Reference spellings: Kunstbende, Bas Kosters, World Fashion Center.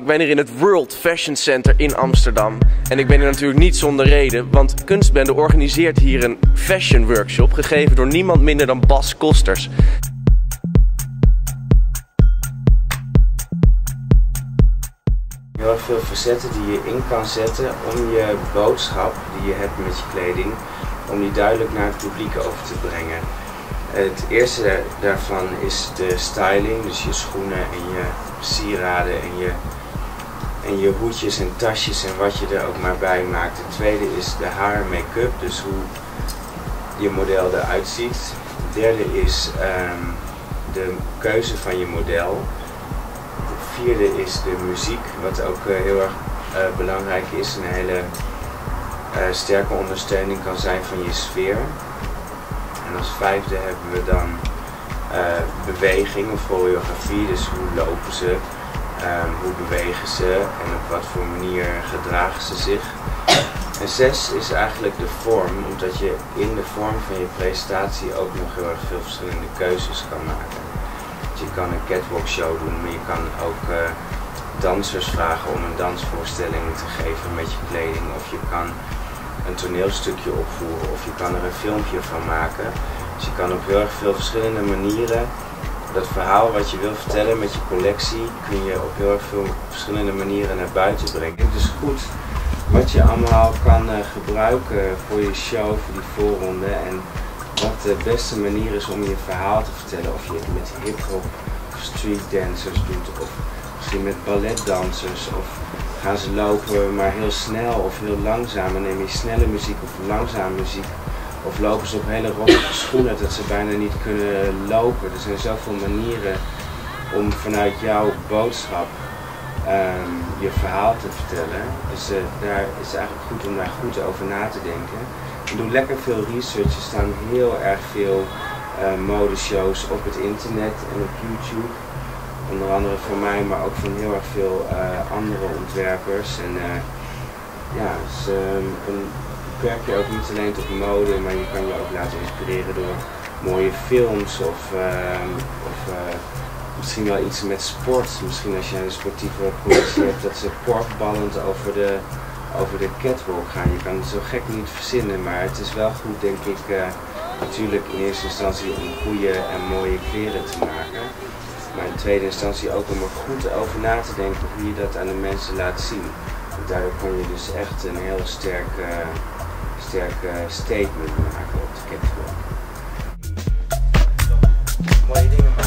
Ik ben hier in het World Fashion Center in Amsterdam en ik ben hier natuurlijk niet zonder reden, want Kunstbende organiseert hier een fashion workshop gegeven door niemand minder dan Bas Kosters. Heel erg veel facetten die je in kan zetten om je boodschap die je hebt met je kleding, om die duidelijk naar het publiek over te brengen. Het eerste daarvan is de styling, dus je schoenen en je sieraden en je hoedjes en tasjes en wat je er ook maar bij maakt. Het tweede is de haar en make-up, dus hoe je model eruit ziet. Het derde is de keuze van je model. Het vierde is de muziek, wat ook heel erg belangrijk is, een hele sterke ondersteuning kan zijn van je sfeer. En als vijfde hebben we dan beweging of choreografie, dus hoe lopen ze, hoe bewegen ze en op wat voor manier gedragen ze zich. En zes is eigenlijk de vorm, omdat je in de vorm van je presentatie ook nog heel erg veel verschillende keuzes kan maken. Dus je kan een catwalk show doen, maar je kan ook dansers vragen om een dansvoorstelling te geven met je kleding, of je kan een toneelstukje opvoeren of je kan er een filmpje van maken. Dus je kan op heel erg veel verschillende manieren dat verhaal wat je wil vertellen met je collectie, kun je op heel erg veel verschillende manieren naar buiten brengen. Dus goed wat je allemaal kan gebruiken voor je show, voor die voorronde en wat de beste manier is om je verhaal te vertellen. Of je het met hip-hop of streetdancers doet of misschien met balletdansers of gaan ze lopen maar heel snel of heel langzaam en neem je snelle muziek of langzame muziek. Of lopen ze op hele rotte schoenen dat ze bijna niet kunnen lopen. Er zijn zoveel manieren om vanuit jouw boodschap je verhaal te vertellen. Dus daar is het eigenlijk goed om daar goed over na te denken. Ik doe lekker veel research. Er staan heel erg veel modeshows op het internet en op YouTube. Onder andere van mij, maar ook van heel erg veel andere ontwerpers. En ja, dus, beperk je ook niet alleen tot mode, maar je kan je ook laten inspireren door mooie films of misschien wel iets met sport. Misschien als je een sportieve productie hebt, dat ze portballend over de catwalk gaan. Je kan het zo gek niet verzinnen, maar het is wel goed, denk ik, natuurlijk in eerste instantie om goede en mooie kleren te maken. Maar in tweede instantie ook om er goed over na te denken hoe je dat aan de mensen laat zien. Want daardoor kon je dus echt een heel sterke statement maken op de catwalk. Mooie dingen maken.